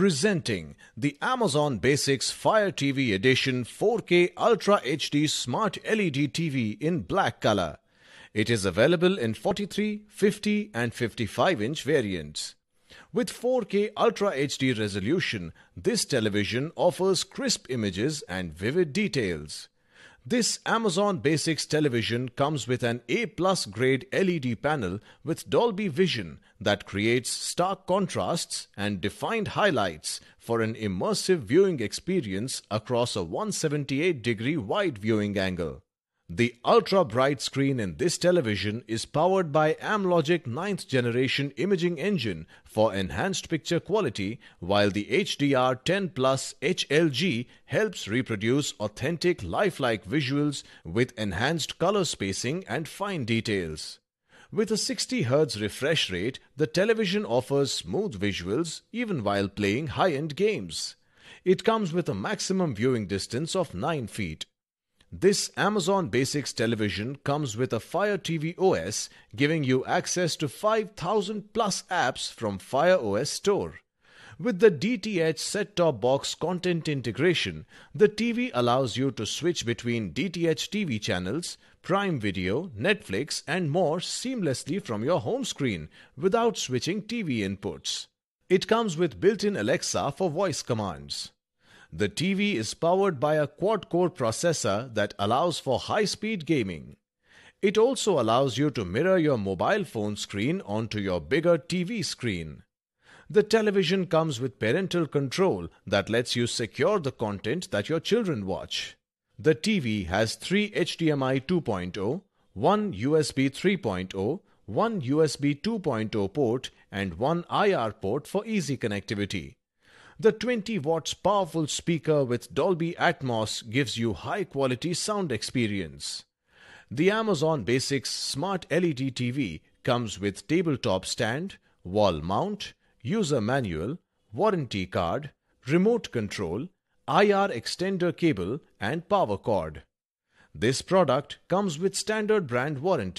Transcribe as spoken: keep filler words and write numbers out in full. Presenting the Amazon Basics Fire T V Edition four K Ultra H D Smart L E D T V in black color. It is available in forty-three, fifty and fifty-five inch variants. With four K Ultra H D resolution, this television offers crisp images and vivid details. This Amazon Basics television comes with an A plus grade L E D panel with Dolby Vision that creates stark contrasts and defined highlights for an immersive viewing experience across a one hundred seventy-eight degree wide viewing angle. The ultra-bright screen in this television is powered by Amlogic ninth generation imaging engine for enhanced picture quality, while the H D R ten plus H L G helps reproduce authentic lifelike visuals with enhanced color spacing and fine details. With a sixty hertz refresh rate, the television offers smooth visuals even while playing high-end games. It comes with a maximum viewing distance of nine feet. This Amazon Basics television comes with a Fire T V O S, giving you access to five thousand plus apps from Fire O S Store. With the D T H set-top box content integration, the T V allows you to switch between D T H T V channels, Prime Video, Netflix and more seamlessly from your home screen without switching T V inputs. It comes with built-in Alexa for voice commands. The T V is powered by a quad-core processor that allows for high-speed gaming. It also allows you to mirror your mobile phone screen onto your bigger T V screen. The television comes with parental control that lets you secure the content that your children watch. The T V has three H D M I two point oh, one U S B three point oh, one U S B two point oh port and one I R port for easy connectivity. The twenty watts powerful speaker with Dolby Atmos gives you high-quality sound experience. The Amazon Basics Smart L E D T V comes with tabletop stand, wall mount, user manual, warranty card, remote control, I R extender cable and power cord. This product comes with standard brand warranty.